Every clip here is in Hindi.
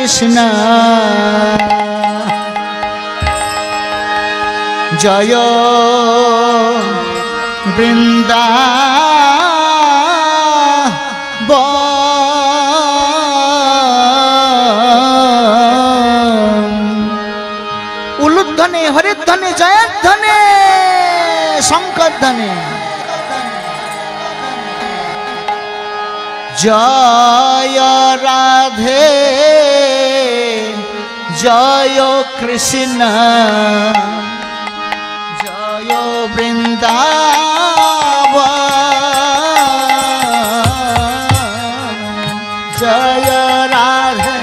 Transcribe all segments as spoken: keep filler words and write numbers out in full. कृष्ण जय वृंदावन धने हरे धने जय धने शंकर धने जय राधे जय कृष्ण जय वृंदावन जय राधे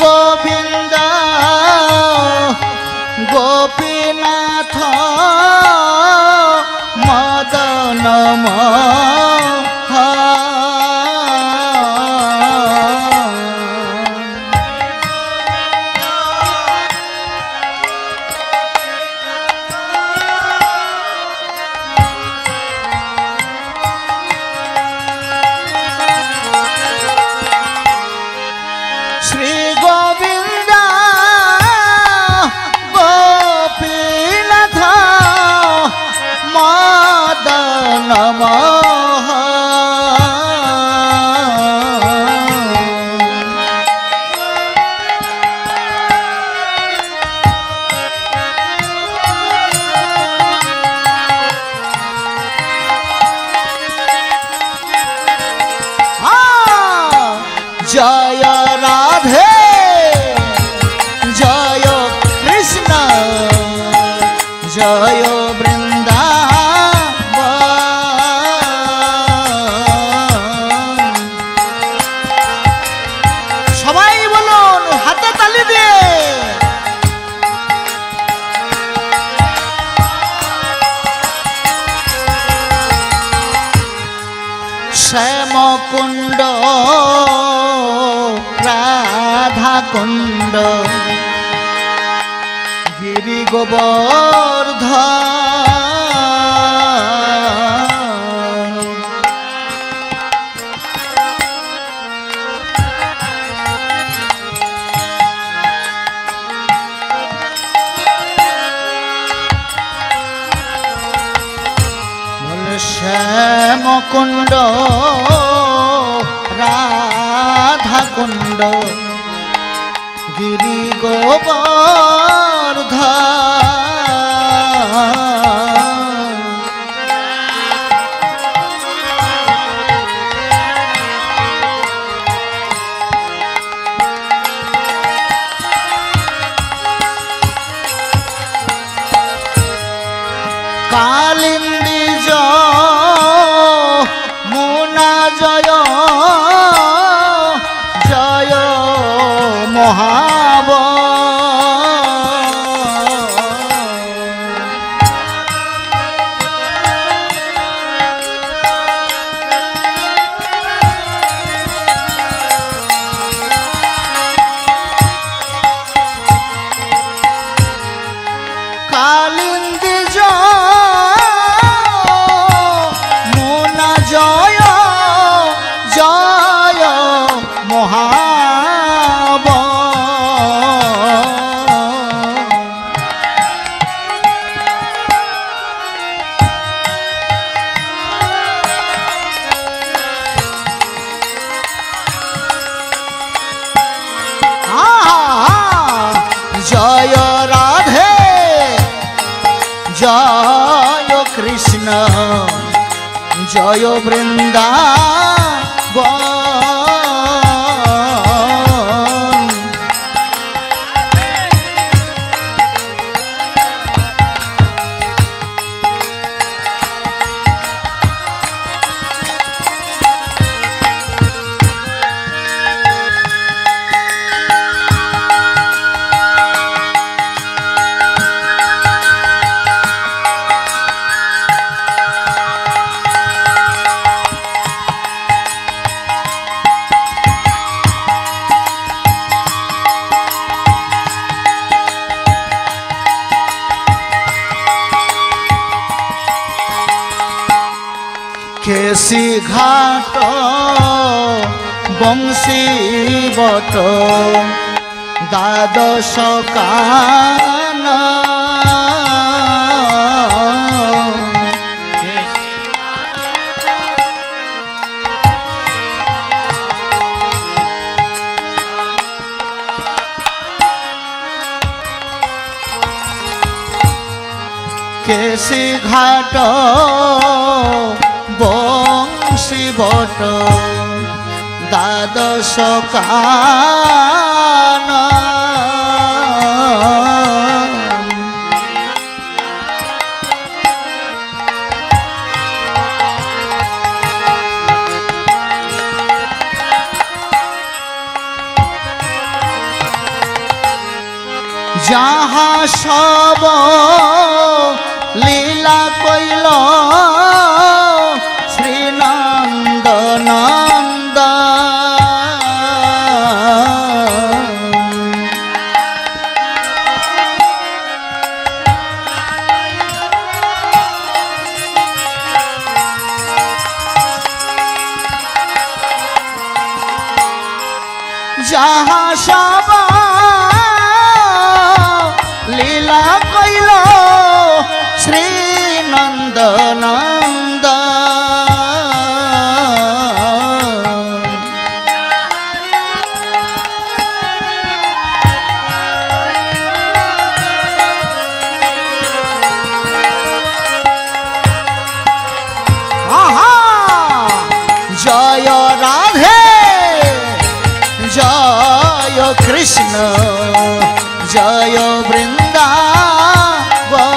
गोविंद गोपीनाथ मदनमोहन श्री जय राधे जय कृष्ण जय वृंदावन सबाई बोलो हाथे ताली दिए श्यामकुंड राधाकुंड गिरि गोवर्धन श्यामकुंड राधाकुंड गिरि गोवर्धन कालिंदी जो मुना जय जय महा जय राधे जय कृष्ण जय वृंदावन बंशी घाट बंशी बट द्वादश कान केशिघाट बंशी बट द्वादश कान जहाँ सब लीला कैल श्रीनंद नंद जहाँ सब लीला कैल श्री नंद नंद जय राधे जय कृष्ण जय वृंदावन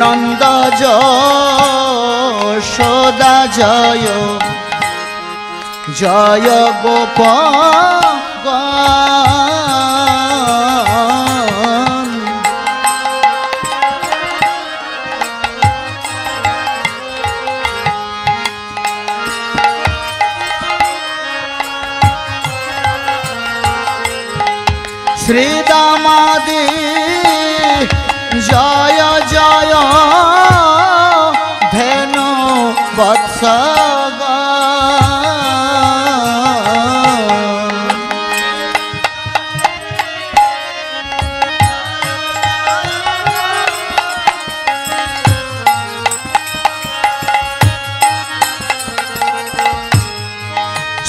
नंद जशोदा जय जय गोपाल श्री दामादी जय जय धेनु वत्स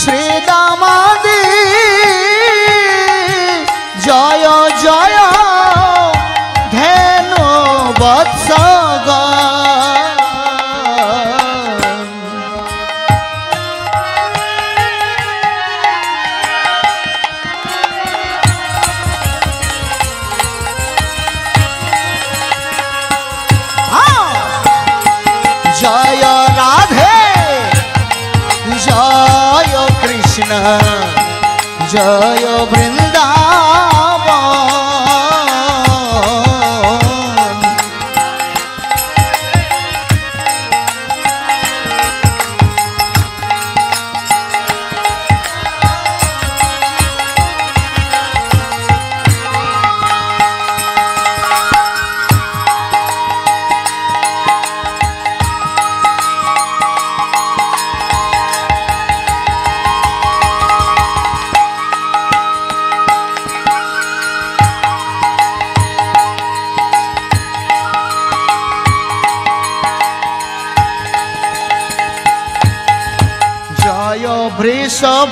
श्री दामादी जय जय जय राधे जय कृष्ण जय वृंदावन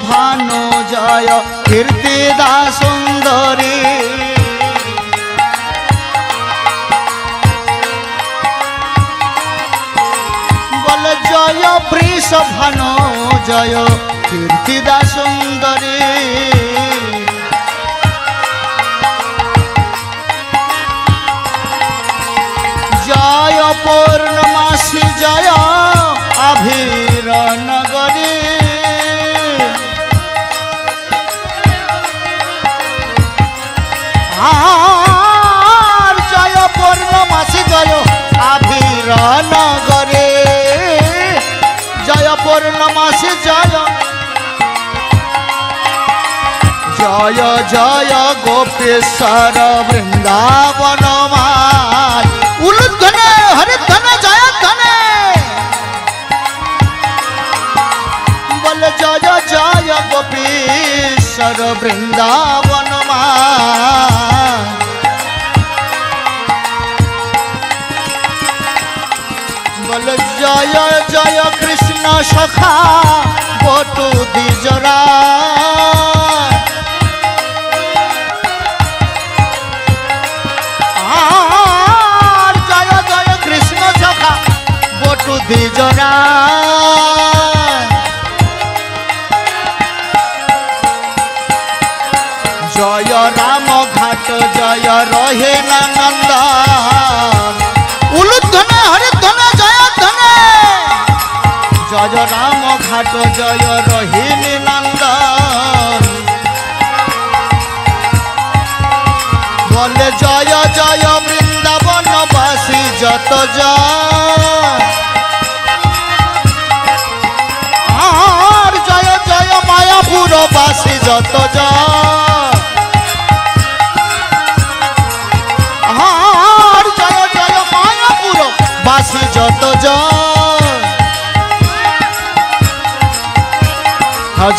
भानु जय कीर्तिदा सुंदरी बोल शोभानो जय कीर्तिदा सुंदरी जय पूर्णमासी जय अभीर नगरी जय पूर्णमासी जय अभीर नगरी जय पूर्णमासी जय जय जय गोपेश्वर वृंदावन उलुधने हरिधने जय धने बल जय जय गोपेश्वर वृंदावन बल जय जय कृष्ण सखा बटु दिजरा जय जय कृष्ण सखा बटु दिजरा जय राम घाट जय रहे नंदन उलुधने हरिधने जय धने जय राम घाट जय रहे नंदन बोले जय जय वृंदावन वासी जत जय जय जय मायापुर वासी जत जय जत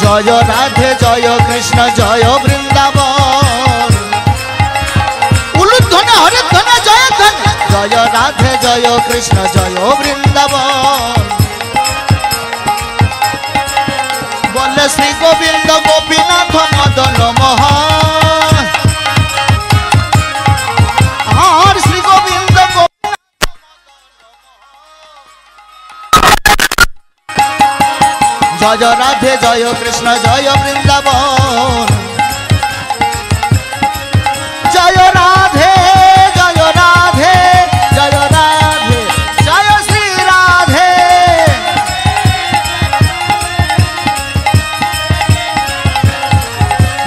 जय राधे जय कृष्ण जय वृंदावन उलुधने हरिधने जय धन जय राधे जय कृष्ण जय वृंदावन बोले श्री गोविंद गोपीनाथ मदन मोहन और श्री गोविंद गो... जय राधे जय कृष्ण जय वृंदावन जय राधे जय राधे जय राधे जय श्री राधे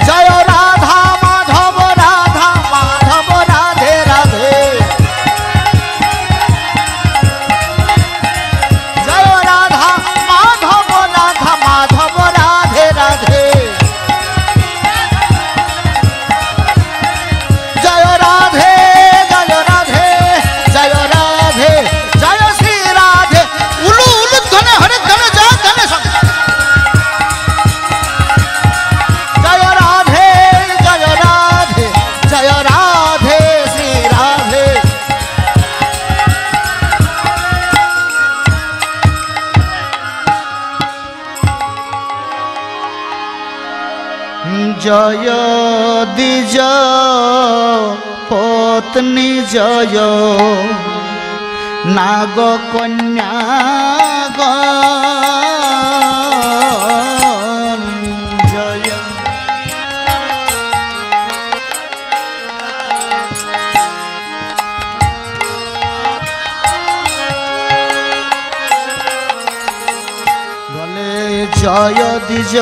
जय राधा माधव राधा माधव राधे राधे जय राधा माधव माधव राधे राधे जय राधे जय राधे जय राधे जय श्री राधे उलू उलू धने हरे धने जय धने जय राधे जय राधे जय राधे श्री राधे जय दिज पत्नी जय नाग कन्या जय भले जय दिज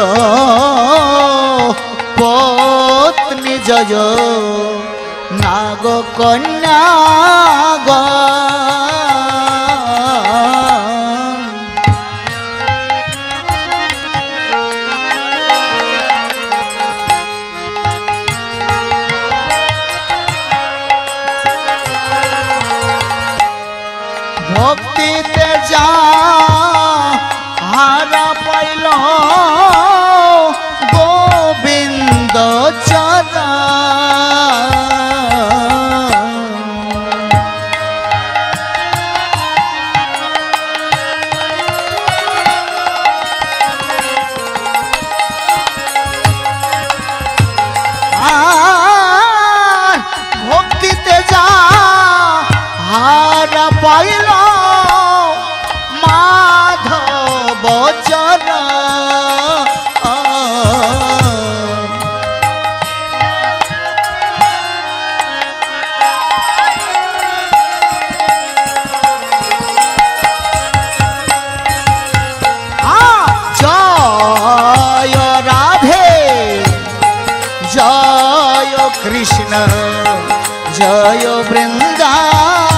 पत्नी जय नाग कन्या भक्ति ते जा हारा पाइल चरण जय वृंदावन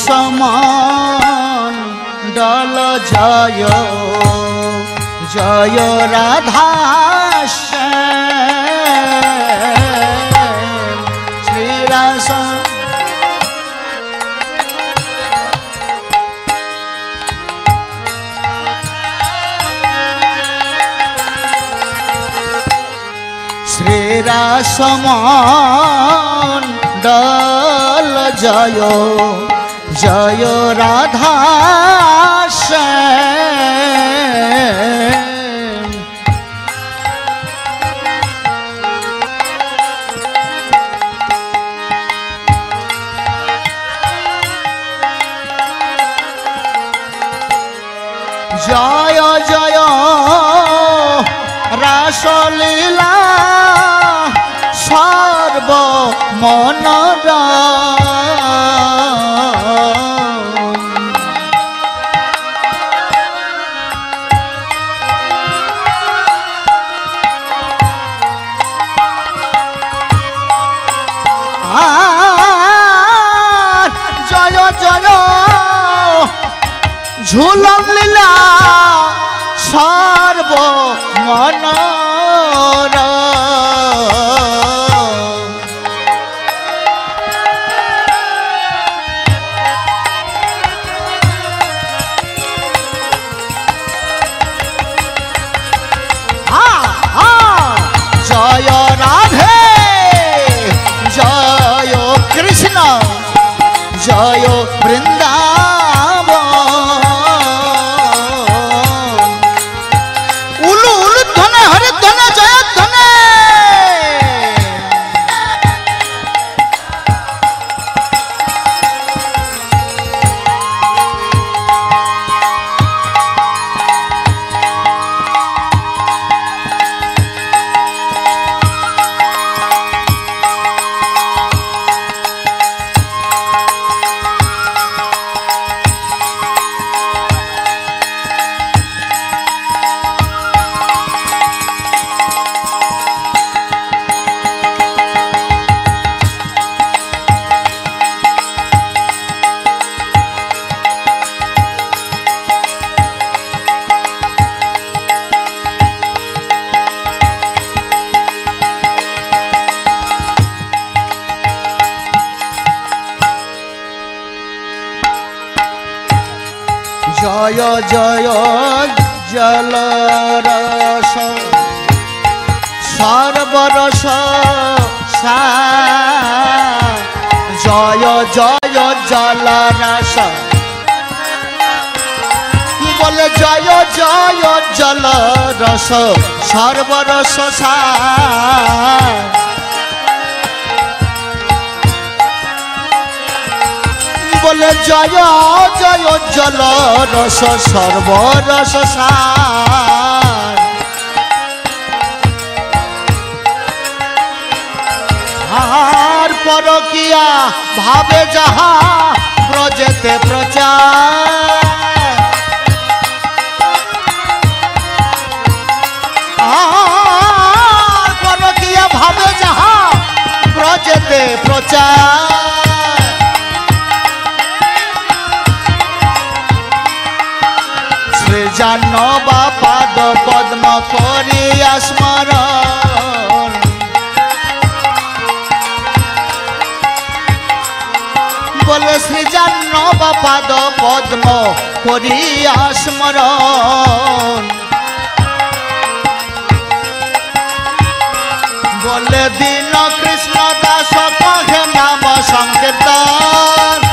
समान डल जय जय राधा श्री रस श्री रसमान डल जय जय राधा श्याम जय जय रासलीला सर्व मनोरा झूलन लीला सर्व मन जय राधे जय कृष्ण जय वृंदावन जय जय जल रस सर्वरस सा जय जय जल रस बोले जय जय जल रस सर्वरस सा बोले जय जय जल रस सर्व रस सार हार पर किया भावे जहा प्रजेते प्रचार हार पर किया भावे जहा प्रजेते प्रचार नो बापाद पद्म करिया स्मरण बोले श्रीजान नो बापाद पद्म करिया स्मरण बोले दीन कृष्ण दास कहे नाम संकीर्तन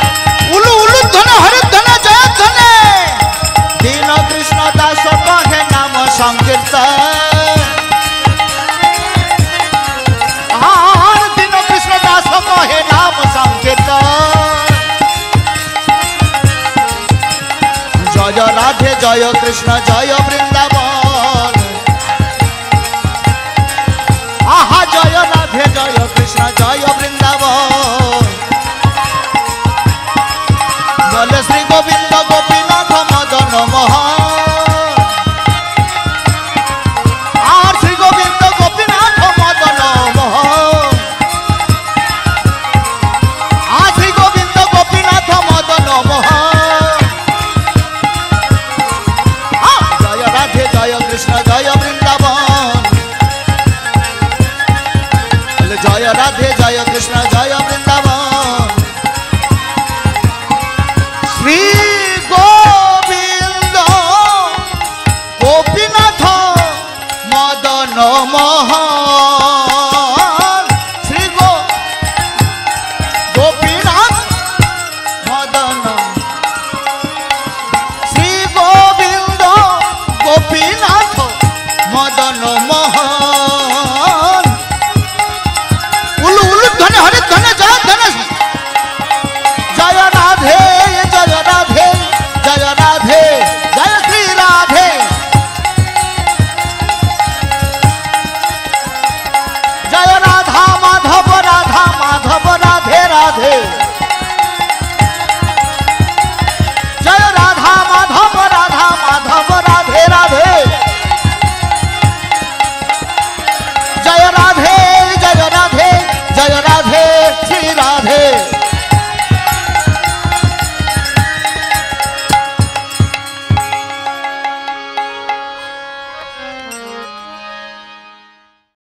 उलू उलू धन हरि धन जय धन दीन कृष्ण दास कहे नाम संकीर्तन हां दीन कृष्ण दास कहे नाम संकीर्तन जय राधे जय कृष्ण जय वृंदावन आहा जय राधे जय कृष्ण जय वृंदावन बोल श्री गोविंद गोपीनाथ मदन मोहन आर श्री गोविंद गोपीनाथ मदन मोहन आ श्री गोविंद गोपीनाथ मदन मोहन जय राधे जय कृष्ण जय वृंदावन जय राधे जय कृष्ण जय वृंदावन श्री गोविंद गोपीनाथ मदन मोहन।